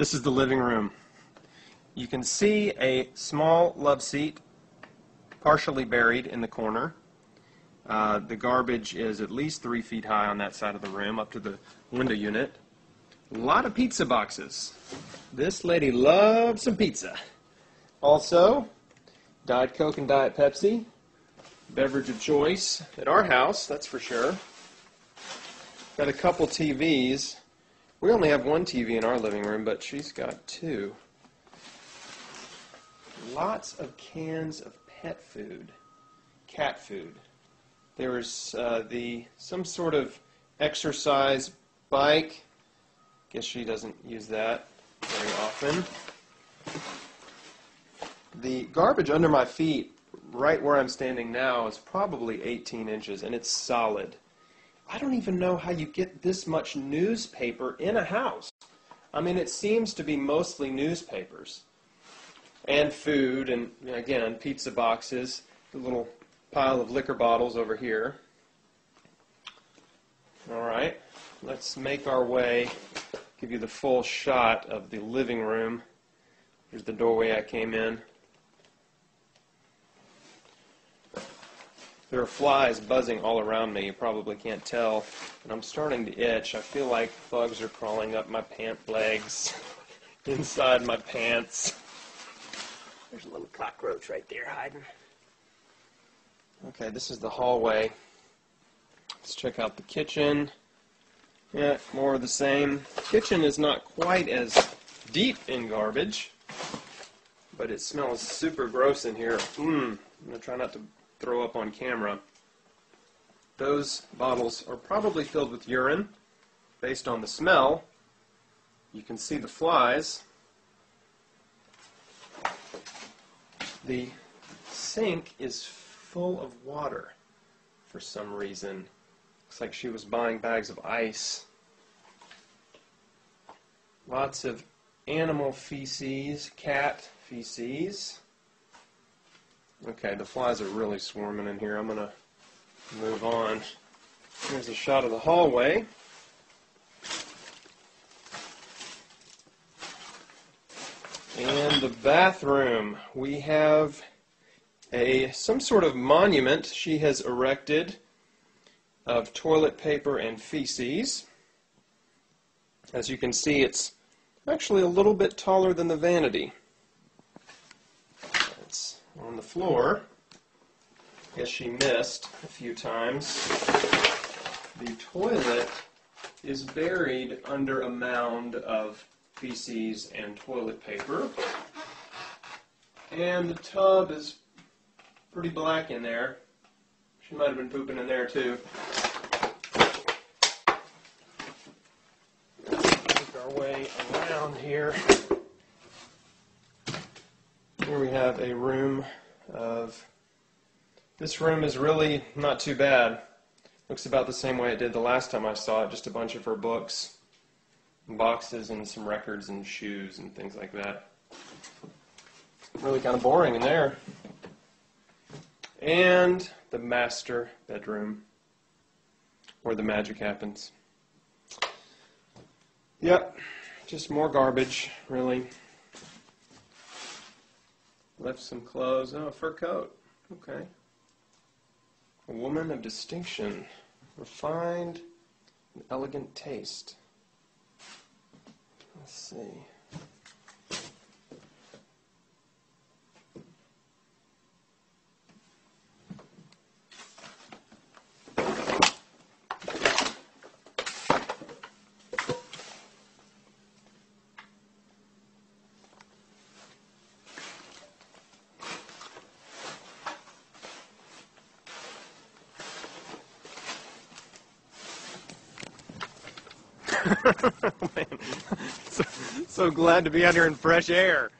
This is the living room. You can see a small love seat partially buried in the corner. The garbage is at least 3 feet high on that side of the room, up to the window unit. A lot of pizza boxes. This lady loves some pizza. Also, Diet Coke and Diet Pepsi, beverage of choice at our house, that's for sure. Got a couple TVs. We only have one TV in our living room, but she's got two. Lots of cans of pet food, cat food. There is some sort of exercise bike. Guess she doesn't use that very often. The garbage under my feet, right where I'm standing now, is probably 18 inches, and it's solid. I don't even know how you get this much newspaper in a house. I mean, it seems to be mostly newspapers and food and, again, pizza boxes, a little pile of liquor bottles over here. All right, let's make our way, give you the full shot of the living room. Here's the doorway I came in. There are flies buzzing all around me. You probably can't tell. And I'm starting to itch. I feel like bugs are crawling up my pant legs, inside my pants. There's a little cockroach right there hiding. Okay, this is the hallway. Let's check out the kitchen. Yeah, more of the same. Kitchen is not quite as deep in garbage, but it smells super gross in here. I'm going to try not to throw up on camera. Those bottles are probably filled with urine based on the smell. You can see the flies. The sink is full of water for some reason. Looks like she was buying bags of ice. Lots of animal feces, cat feces. Okay, the flies are really swarming in here. I'm going to move on. Here's a shot of the hallway. And the bathroom. We have some sort of monument she has erected of toilet paper and feces. As you can see, it's actually a little bit taller than the vanity. On the floor, I guess she missed a few times. The toilet is buried under a mound of feces and toilet paper. And the tub is pretty black in there. She might have been pooping in there too. Let's make our way around here. Here we have a room of, this room is really not too bad. Looks about the same way it did the last time I saw it, just a bunch of her books, and boxes and some records and shoes and things like that. Really kind of boring in there. And the master bedroom, where the magic happens. Yep, just more garbage, really. Left some clothes. Oh, a fur coat. Okay. A woman of distinction. Refined and elegant taste. Let's see. Oh, man. So glad to be out here in fresh air.